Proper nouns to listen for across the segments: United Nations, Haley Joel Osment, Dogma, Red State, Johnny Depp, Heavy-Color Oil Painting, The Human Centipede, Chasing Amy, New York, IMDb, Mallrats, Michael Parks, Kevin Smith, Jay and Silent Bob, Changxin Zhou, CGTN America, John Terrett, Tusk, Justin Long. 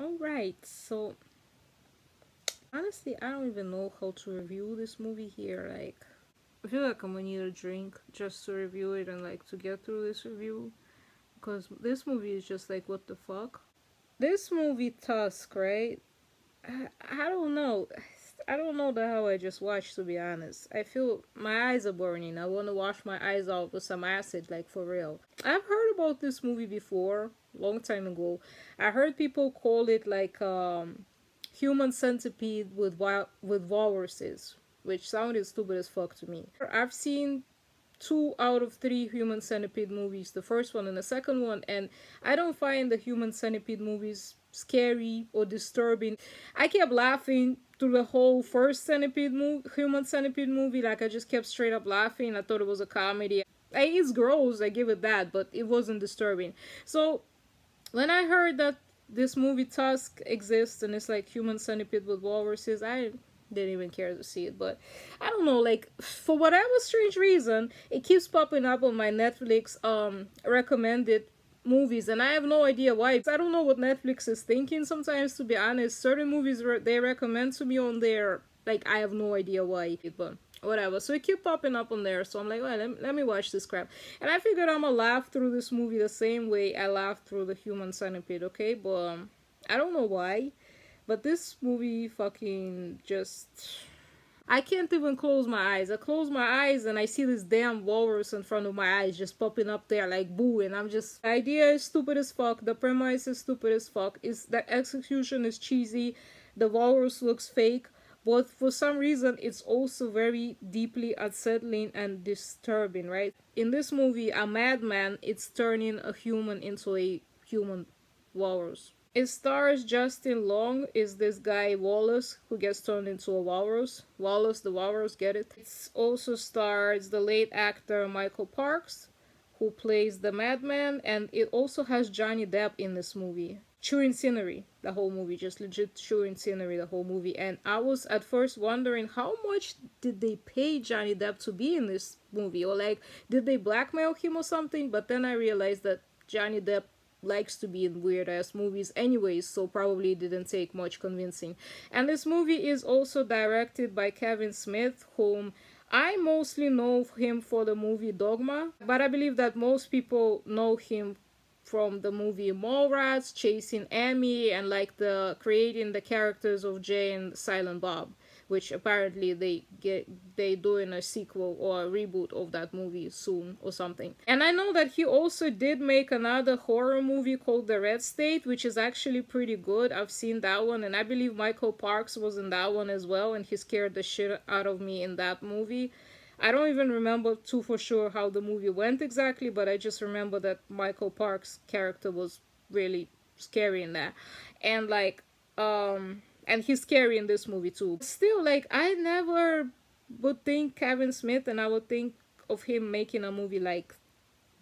Alright, so honestly, I don't even know how to review this movie here. Like, I feel like I'm gonna need a drink just to review it and like to get through this review, because this movie is just like, what the fuck? This movie, Tusk, right? I don't know. I don't know the hell I just watched, to be honest. I feel my eyes are burning. I want to wash my eyes out with some acid, like, for real. I've heard about this movie before, long time ago. I heard people call it like Human Centipede with walruses, which sounded stupid as fuck to me. I've seen 2 out of 3 Human Centipede movies, the first one and the second one, and I don't find the Human Centipede movies scary or disturbing. I kept laughing through the whole first Human Centipede movie. Like, I just kept straight up laughing. I thought it was a comedy. It's gross, I give it that, but it wasn't disturbing. So when I heard that this movie Tusk exists and it's like Human Centipede with walruses, I didn't even care to see it. But I don't know, like, for whatever strange reason, it keeps popping up on my Netflix recommended movies, and I have no idea why. I don't know what Netflix is thinking sometimes, to be honest. Certain movies they recommend to me on there, like, I have no idea why, but whatever. So it kept popping up on there, so I'm like, well, let me watch this crap. And I figured I'm gonna laugh through this movie the same way I laughed through the Human Centipede, okay? But I don't know why, but this movie fucking just... I can't even close my eyes. I close my eyes and I see this damn walrus in front of my eyes just popping up there like boo, and I'm just... The idea is stupid as fuck. The premise is stupid as fuck. The execution is cheesy. The walrus looks fake. But for some reason, it's also very deeply unsettling and disturbing, right? In this movie, a madman is turning a human into a human walrus. It stars Justin Long, is this guy Wallace who gets turned into a walrus. Wallace the walrus, get it? It also stars the late actor Michael Parks, who plays the madman, and it also has Johnny Depp in this movie. Chewing scenery, the whole movie, just legit chewing scenery the whole movie. And I was at first wondering, how much did they pay Johnny Depp to be in this movie? Or like, did they blackmail him or something? But then I realized that Johnny Depp likes to be in weird ass movies anyways, so probably didn't take much convincing. And this movie is also directed by Kevin Smith, whom I mostly know him for the movie Dogma, but I believe that most people know him from the movie Mallrats, Chasing Amy, and like the creating the characters of Jay and Silent Bob, which apparently they doing a sequel or a reboot of that movie soon or something. And I know that he also did make another horror movie called The Red State, which is actually pretty good. I've seen that one, and I believe Michael Parks was in that one as well, and he scared the shit out of me in that movie. I don't even remember too for sure how the movie went exactly, but I just remember that Michael Parks' character was really scary in that. And like, and he's scary in this movie too. Still, like, I never would think Kevin Smith, and I would think of him making a movie like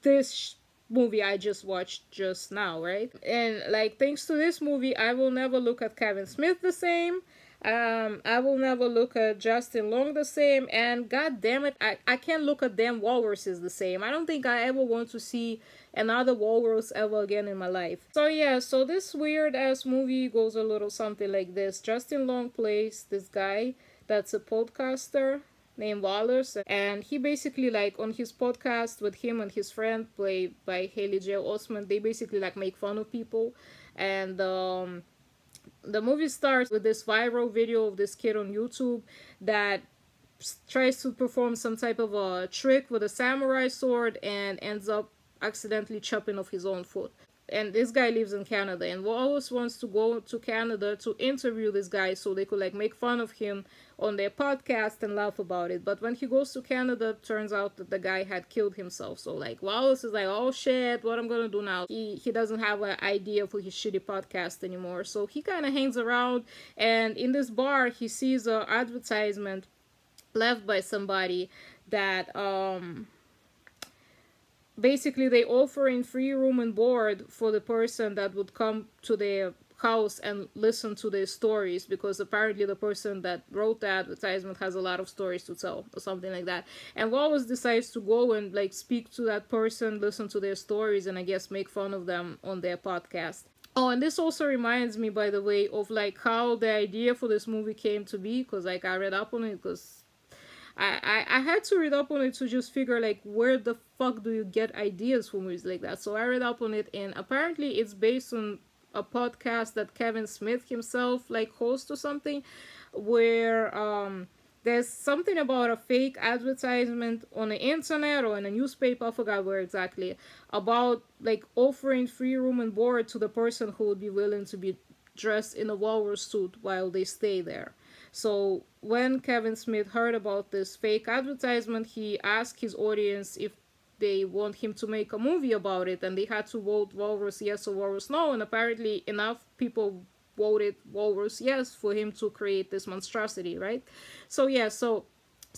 this movie I just watched just now, right? And like, thanks to this movie, I will never look at Kevin Smith the same. I will never look at Justin Long the same, and god damn it, I can't look at damn walruses the same. I don't think I ever want to see another walrus ever again in my life. So yeah, so this weird ass movie goes a little something like this. Justin Long plays this guy that's a podcaster named Wallace, and he basically, like, on his podcast with him and his friend played by Haley Joel Osment, they basically like make fun of people. And the movie starts with this viral video of this kid on YouTube that tries to perform some type of a trick with a samurai sword and ends up accidentally chopping off his own foot. And this guy lives in Canada, and Wallace wants to go to Canada to interview this guy so they could like make fun of him on their podcast and laugh about it. But when he goes to Canada, turns out that the guy had killed himself. So like, Wallace is like, oh shit, what I'm gonna do now? He doesn't have an idea for his shitty podcast anymore, so he kind of hangs around, and in this bar he sees an advertisement left by somebody that basically they offering free room and board for the person that would come to their house and listen to their stories, because apparently the person that wrote the advertisement has a lot of stories to tell or something like that. And Wallace decides to go and like speak to that person, listen to their stories, and I guess make fun of them on their podcast. Oh, and this also reminds me, by the way, of like how the idea for this movie came to be, because like I read up on it, because I had to read up on it to just figure like where the fuck do you get ideas for movies like that. So I read up on it, and apparently it's based on a podcast that Kevin Smith himself like hosts or something, where there's something about a fake advertisement on the internet or in a newspaper, I forgot where exactly, about like offering free room and board to the person who would be willing to be dressed in a walrus suit while they stay there. So when Kevin Smith heard about this fake advertisement, he asked his audience if they want him to make a movie about it, and they had to vote walrus yes or walrus no, and apparently enough people voted walrus yes for him to create this monstrosity, right? So yeah, so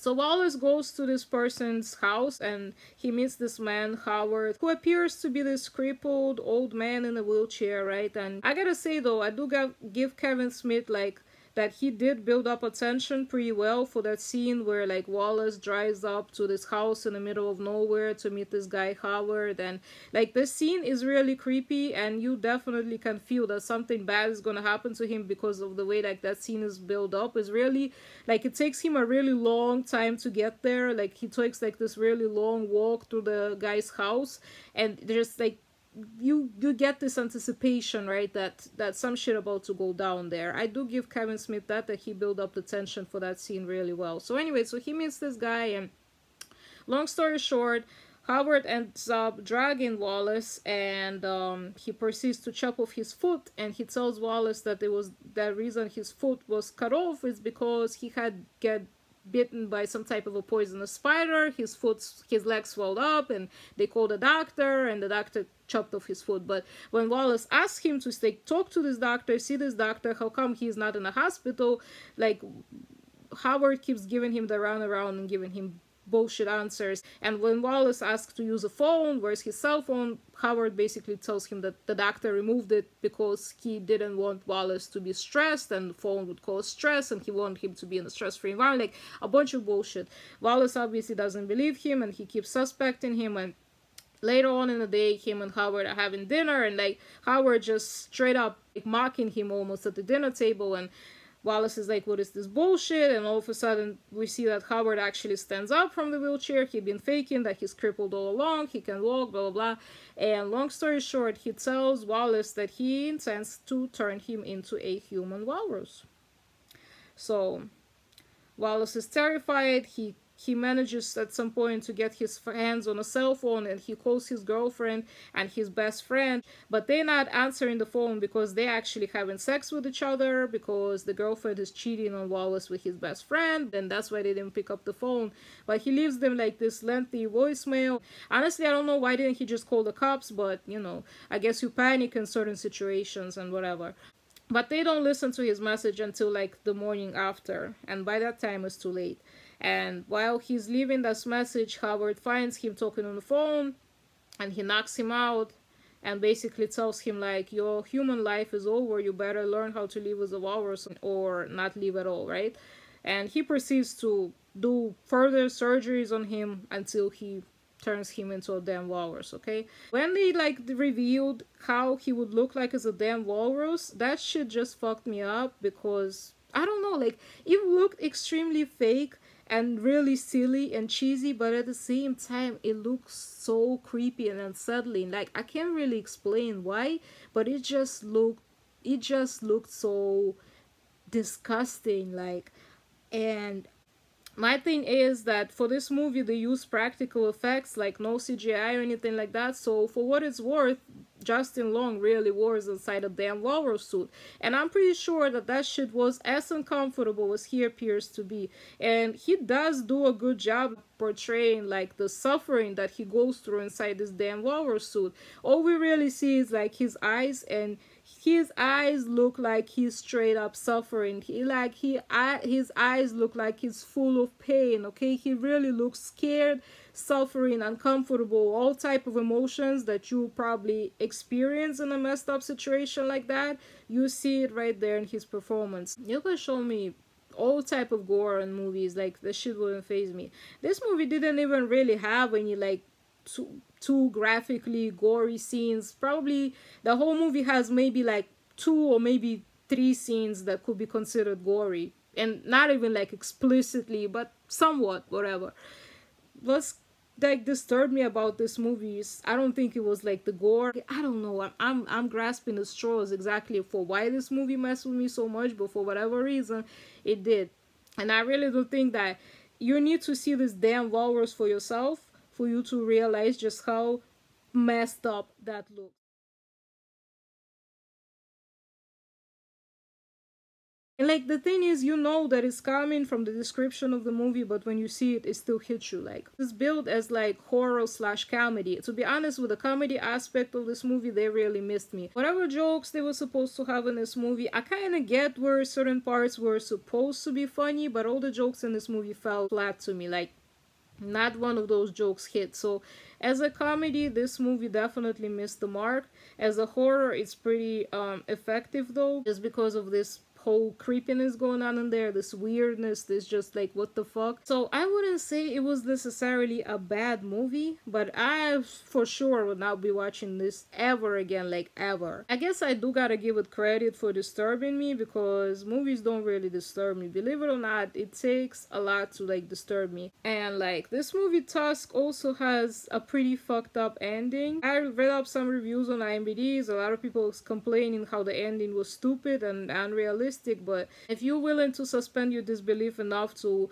Walrus goes to this person's house, and he meets this man, Howard, who appears to be this crippled old man in a wheelchair, right? And I gotta say though, I do give Kevin Smith like that he did build up attention pretty well for that scene where like Wallace drives up to this house in the middle of nowhere to meet this guy Howard, and like this scene is really creepy, and you definitely can feel that something bad is gonna happen to him because of the way like that scene is built up. Is really like it takes him a really long time to get there, like he takes like this really long walk through the guy's house, and there's like you get this anticipation, right, that some shit about to go down there. I do give Kevin Smith that he built up the tension for that scene really well. So anyway, so he meets this guy, and long story short, Howard ends up dragging Wallace, and he proceeds to chop off his foot, and he tells Wallace that the reason his foot was cut off is because he had get bitten by some type of a poisonous spider. His leg swelled up, and they called a doctor, and the doctor chopped off his foot. But when Wallace asked him to talk to this doctor, see this doctor, how come he's not in a hospital, like Howard keeps giving him the runaround and giving him bullshit answers. And when Wallace asks to use a phone, where's his cell phone, Howard basically tells him that the doctor removed it because he didn't want Wallace to be stressed, and the phone would cause stress, and he wanted him to be in a stress-free environment, like a bunch of bullshit. Wallace obviously doesn't believe him, and he keeps suspecting him, and later on in the day, him and Howard are having dinner, and like Howard just straight up like mocking him almost at the dinner table, and Wallace is like, what is this bullshit? And all of a sudden, we see that Howard actually stands up from the wheelchair. He'd been faking that he's crippled all along. He can walk, blah, blah, blah. And long story short, he tells Wallace that he intends to turn him into a human walrus. So Wallace is terrified. He manages at some point to get his hands on a cell phone, and he calls his girlfriend and his best friend, but they're not answering the phone because they're actually having sex with each other, because the girlfriend is cheating on Wallace with his best friend, and that's why they didn't pick up the phone. But he leaves them like this lengthy voicemail. Honestly, I don't know why didn't he just call the cops, but you know, I guess you panic in certain situations and whatever. But they don't listen to his message until like the morning after, and by that time it's too late. And while he's leaving this message, Howard finds him talking on the phone, and he knocks him out and basically tells him like, your human life is over, you better learn how to live as a walrus or not live at all, right? And he proceeds to do further surgeries on him until he turns him into a damn walrus, okay? When they like revealed how he would look like as a damn walrus, that shit just fucked me up, because I don't know, like it looked extremely fake and really silly and cheesy, but at the same time it looks so creepy and unsettling. Like I can't really explain why, but it just looked so disgusting, like. And my thing is that for this movie they use practical effects, like no CGI or anything like that, so for what it's worth, Justin Long really was inside a damn walrus suit, and I'm pretty sure that shit was as uncomfortable as he appears to be. And he does do a good job portraying like the suffering that he goes through inside this damn walrus suit. All we really see is like his eyes, and his eyes look like he's straight up suffering. His eyes look like he's full of pain, okay? He really looks scared, suffering, uncomfortable, all type of emotions that you probably experience in a messed up situation like that. You see it right there in his performance. You can show me all type of gore in movies, like the shit wouldn't faze me. This movie didn't even really have any like too graphically gory scenes. Probably the whole movie has maybe like 2 or maybe 3 scenes that could be considered gory, and not even like explicitly, but somewhat, whatever. What's like disturbed me about this movie is I don't think it was like the gore. I don't know, I'm grasping the straws exactly for why this movie messed with me so much, but for whatever reason it did. And I really do think that you need to see this damn walrus for yourself for you to realize just how messed up that looks. And like the thing is, you know that it's coming from the description of the movie, but when you see it, it still hits you. Like, it's billed as like horror/comedy. To be honest, with the comedy aspect of this movie, they really missed me. Whatever jokes they were supposed to have in this movie, I kind of get where certain parts were supposed to be funny, but all the jokes in this movie fell flat to me. Like, not one of those jokes hit. So as a comedy, this movie definitely missed the mark. As a horror, it's pretty effective though, just because of this whole creepiness going on in there, this weirdness, this just like what the fuck. So I wouldn't say it was necessarily a bad movie, but I for sure would not be watching this ever again, like ever. I guess I do gotta give it credit for disturbing me, because movies don't really disturb me, believe it or not. It takes a lot to like disturb me. And like this movie Tusk also has a pretty fucked up ending. I read up some reviews on IMDb. A lot of people complaining how the ending was stupid and unrealistic. But if you're willing to suspend your disbelief enough to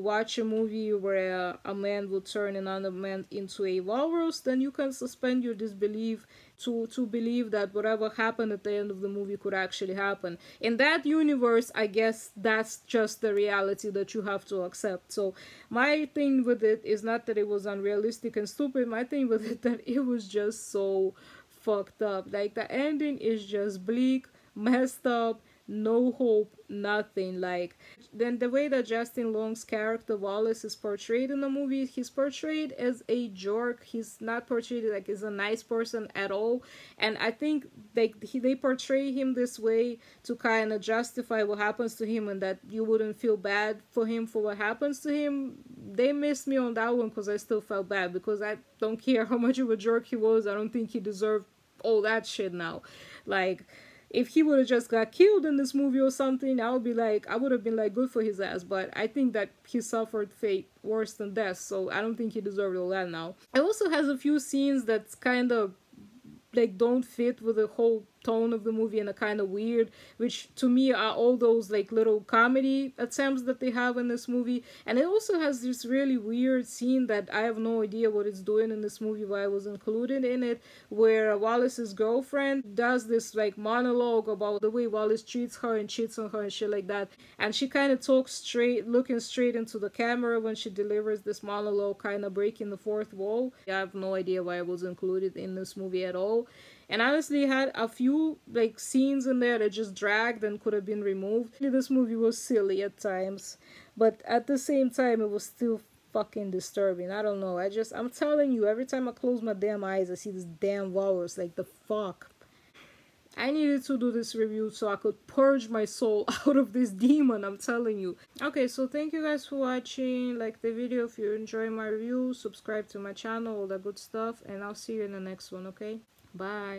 watch a movie where a man will turn another man into a walrus, then you can suspend your disbelief to believe that whatever happened at the end of the movie could actually happen. In that universe, I guess that's just the reality that you have to accept. So my thing with it is not that it was unrealistic and stupid. My thing with it that it was just so fucked up. Like, the ending is just bleak, messed up, no hope, nothing. Like, then the way that Justin Long's character Wallace is portrayed in the movie, he's portrayed as a jerk. He's not portrayed like as a nice person at all. And I think they portray him this way to kind of justify what happens to him, and that you wouldn't feel bad for him for what happens to him. They missed me on that one, because I still felt bad, because I don't care how much of a jerk he was. I don't think he deserved all that shit now. Like, if he would have just got killed in this movie or something, I would be like, I would have been like, good for his ass. But I think that he suffered fate worse than death, so I don't think he deserved all that now. It also has a few scenes that's kind of like don't fit with the whole tone of the movie and are kind of weird, which to me are all those like little comedy attempts that they have in this movie. And it also has this really weird scene that I have no idea what it's doing in this movie, why it was included in it, where Wallace's girlfriend does this like monologue about the way Wallace treats her and cheats on her and shit like that, and she kind of talks straight, looking straight into the camera when she delivers this monologue, kind of breaking the fourth wall. I have no idea why it was included in this movie at all. And honestly, had a few like scenes in there that just dragged and could have been removed. This movie was silly at times, but at the same time, it was still fucking disturbing. I don't know. I'm telling you, every time I close my damn eyes, I see this damn walrus. Like, the fuck. I needed to do this review so I could purge my soul out of this demon, I'm telling you. Okay, so thank you guys for watching. Like the video if you enjoy my review, subscribe to my channel, all that good stuff, and I'll see you in the next one, okay? Bye.